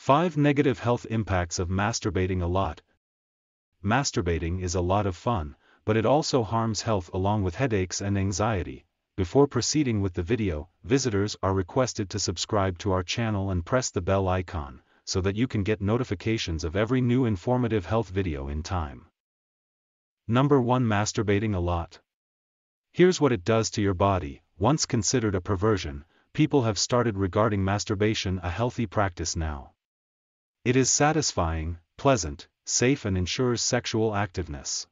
5 Negative health impacts of masturbating a lot. Masturbating is a lot of fun, but it also harms health along with headaches and anxiety. Before proceeding with the video, visitors are requested to subscribe to our channel and press the bell icon, so that you can get notifications of every new informative health video in time. Number 1 Masturbating a lot. Here's what it does to your body. Once considered a perversion, people have started regarding masturbation a healthy practice now. It is satisfying, pleasant, safe and ensures sexual activeness.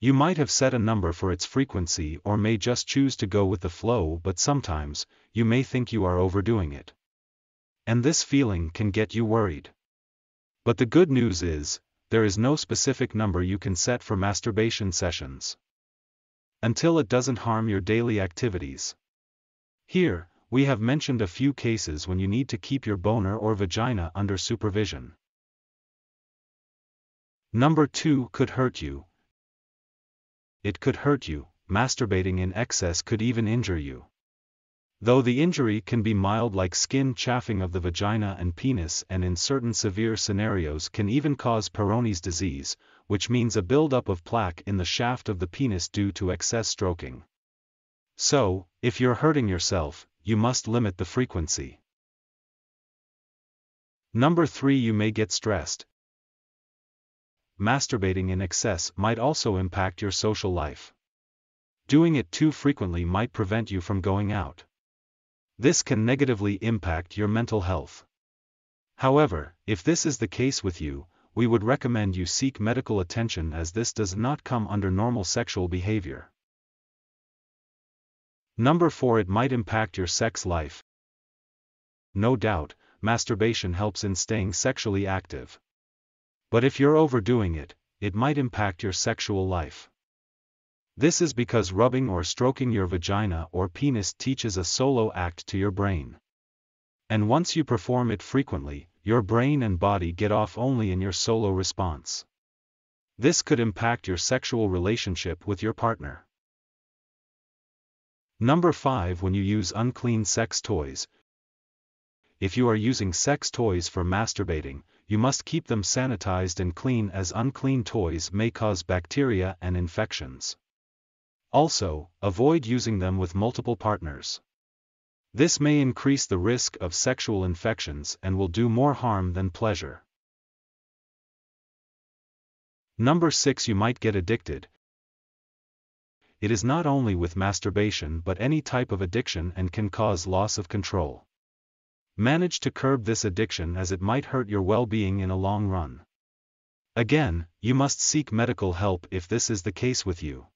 You might have set a number for its frequency or may just choose to go with the flow, but sometimes, you may think you are overdoing it. And this feeling can get you worried. But the good news is, there is no specific number you can set for masturbation sessions, until it doesn't harm your daily activities. Here, we have mentioned a few cases when you need to keep your boner or vagina under supervision. Number 2 Could hurt you. It could hurt you. Masturbating in excess could even injure you. Though the injury can be mild, like skin chafing of the vagina and penis, and in certain severe scenarios can even cause Peyronie's disease, which means a buildup of plaque in the shaft of the penis due to excess stroking. So, if you're hurting yourself, you must limit the frequency. Number 3 You may get stressed. Masturbating in excess might also impact your social life. Doing it too frequently might prevent you from going out. This can negatively impact your mental health. However, if this is the case with you, we would recommend you seek medical attention, as this does not come under normal sexual behavior. Number 4 It might impact your sex life. No doubt, masturbation helps in staying sexually active. But if you're overdoing it, it might impact your sexual life. This is because rubbing or stroking your vagina or penis teaches a solo act to your brain. And once you perform it frequently, your brain and body get off only in your solo response. This could impact your sexual relationship with your partner. Number 5 When you use unclean sex toys. If you are using sex toys for masturbating, you must keep them sanitized and clean, as unclean toys may cause bacteria and infections. Also, avoid using them with multiple partners. This may increase the risk of sexual infections and will do more harm than pleasure. Number 6 You might get addicted. It is not only with masturbation but any type of addiction, and can cause loss of control. Manage to curb this addiction, as it might hurt your well-being in the long run. Again, you must seek medical help if this is the case with you.